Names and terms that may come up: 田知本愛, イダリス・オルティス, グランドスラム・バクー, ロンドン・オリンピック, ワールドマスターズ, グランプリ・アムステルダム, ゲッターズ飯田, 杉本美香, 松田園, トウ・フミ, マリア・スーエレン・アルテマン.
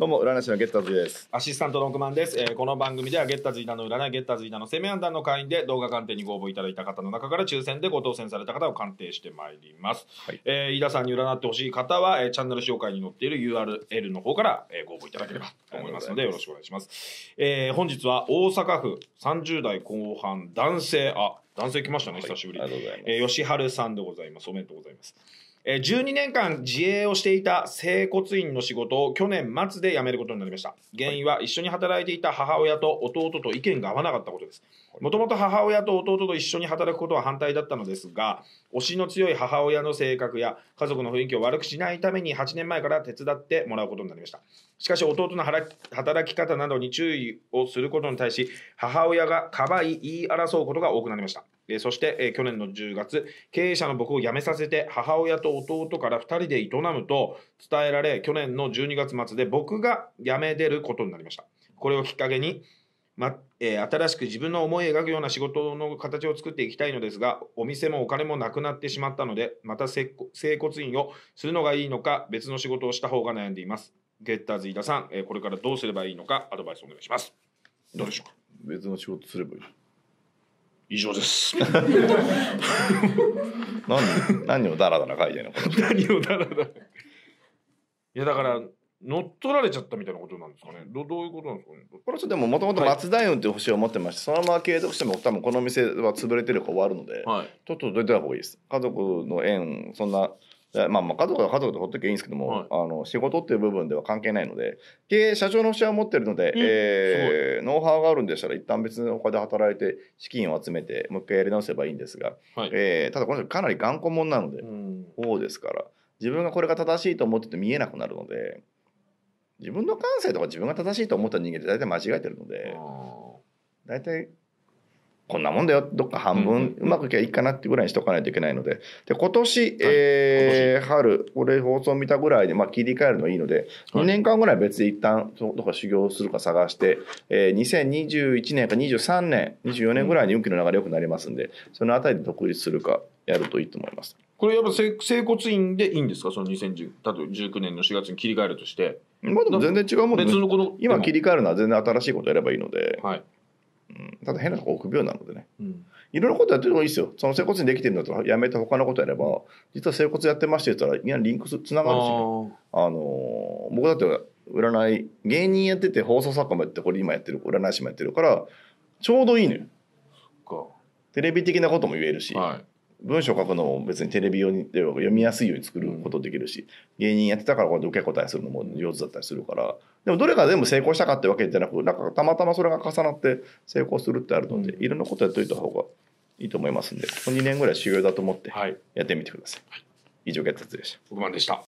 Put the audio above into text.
どうも占い師のゲッターズです。アシスタントの奥満です。この番組ではゲッターズ飯田の占い、ゲッターズ飯田の生命判断の会員で動画鑑定にご応募いただいた方の中から抽選でご当選された方を鑑定してまいります。はい、飯田さんに占ってほしい方は、チャンネル紹介に載っている URL の方から、ご応募いただければと思いますのでよろしくお願いします。本日は大阪府30代後半男性、男性来ましたね、久しぶり。吉春さんでございます。おめでとうございます。12年間自営をしていた整骨院の仕事を去年末で辞めることになりました。原因は一緒に働いていた母親と弟と意見が合わなかったことです。もともと母親と弟と一緒に働くことは反対だったのですが、推しの強い母親の性格や家族の雰囲気を悪くしないために8年前から手伝ってもらうことになりました。しかし弟の働き方などに注意をすることに対し、母親がかばい言い争うことが多くなりました。そして去年の10月、経営者の僕を辞めさせて母親と弟から2人で営むと伝えられ、去年の12月末で僕が辞め出ることになりました。これをきっかけに、新しく自分の思い描くような仕事の形を作っていきたいのですが、お店もお金もなくなってしまったので、また整骨院をするのがいいのか、別の仕事をした方が悩んでいます。ゲッターズ飯田さん、これからどうすればいいのかアドバイスお願いします。どうでしょうか。別の仕事すればいい。以上です。何をダラダラ書いてんの。何をダラダラ。いやだから乗っ取られちゃったみたいなことなんですかね。どういうことなんですかね。これちょっとでも元々松田園っていう星を持ってまして、そのまま継続しても多分この店は潰れてるか終わるので、はい、ちょっと出た方がいいです。家族の縁そんな。まあ家族は家族でほっとけばいいんですけども、はい、仕事っていう部分では関係ないので、経営社長の星を持ってるので、ノウハウがあるんでしたら一旦別の他で働いて資金を集めてもう一回やり直せばいいんですが、はいただこの人かなり頑固者なので、こうですから自分がこれが正しいと思ってて見えなくなるので、自分の感性とか自分が正しいと思った人間って大体間違えてるので、大体こんなもんだよ、どっか半分うまくいけばいいかなっていうぐらいにしとかないといけないので、で今年、春これ放送見たぐらいで、切り替えるのいいので、2年間ぐらい別で一旦どこか修行するか探して、2021年か23年24年ぐらいに運気の流れ良くなりますんで、そのあたりで独立するかやるといいと思います。これやっぱ整骨院でいいんですか、その2019年の4月に切り替えるとして。まあでも全然違うもんね。今切り替えるのは全然新しいことやればいいので、はいただ変なとこ臆病なのでね、いろいろことやってもいいですよ。その整骨にできてるんだったらやめて他のことやれば、実は整骨やってましてって言ったらみんなリンクつながるし、ね、僕だって占い芸人やってて放送作家もやって、これ今やってる占い師もやってるからちょうどいいのよ。テレビ的なことも言えるし、はい、文章書くのも別にテレビ用に読みやすいように作ることできるし、芸人やってたからこうやって受け答えするのも上手だったりするから、でもどれか全部成功したかってわけじゃなく、なんかたまたまそれが重なって成功するってあるので、いろんなことやっといた方がいいと思いますんで、2年ぐらい修行だと思ってやってみてください。以上、ゲッターズでした。奥満でした。